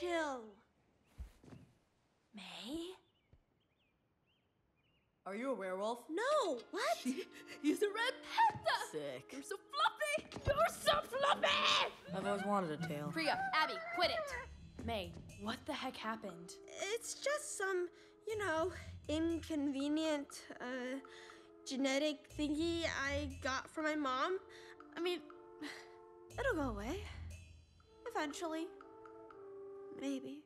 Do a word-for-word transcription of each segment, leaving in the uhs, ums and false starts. chill. May? Are you a werewolf? No! What? She is a red panda! Sick. You're so fluffy! You're so fluffy! I've always wanted a tail. Priya, Abby, quit it! May, what the heck happened? It's just some, you know, inconvenient, uh, genetic thingy I got from my mom. I mean, it'll go away. Eventually. Maybe.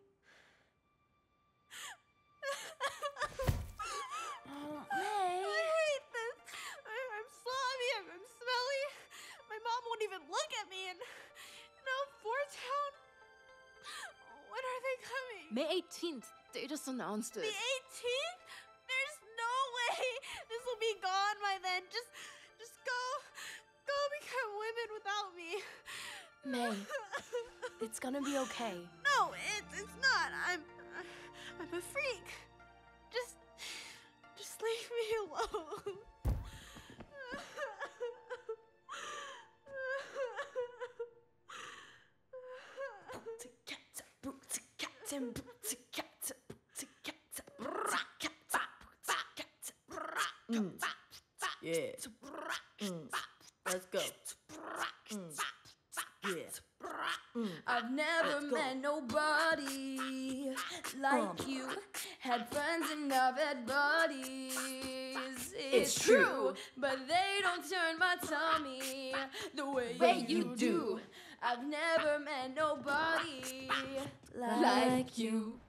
Oh, May. I hate this. I, I'm slobby, I'm, I'm smelly. My mom won't even look at me. And now Four Town. When are they coming? May eighteenth. They just announced it. May eighteenth? There's no way this will be gone by then. Just, just go, go become women without me. May, it's gonna be okay. No, it's it's not. I'm, I'm a freak. Just. Just leave me alone. Mm. Yeah. Mm. Let's go. Mm. Yeah. Mm. I've never Let's met go. nobody like um. you. Had friends and I've had buddies. It's, it's true, but they don't turn my tummy the way, way you, you do. do. I've never met nobody like, like you. you.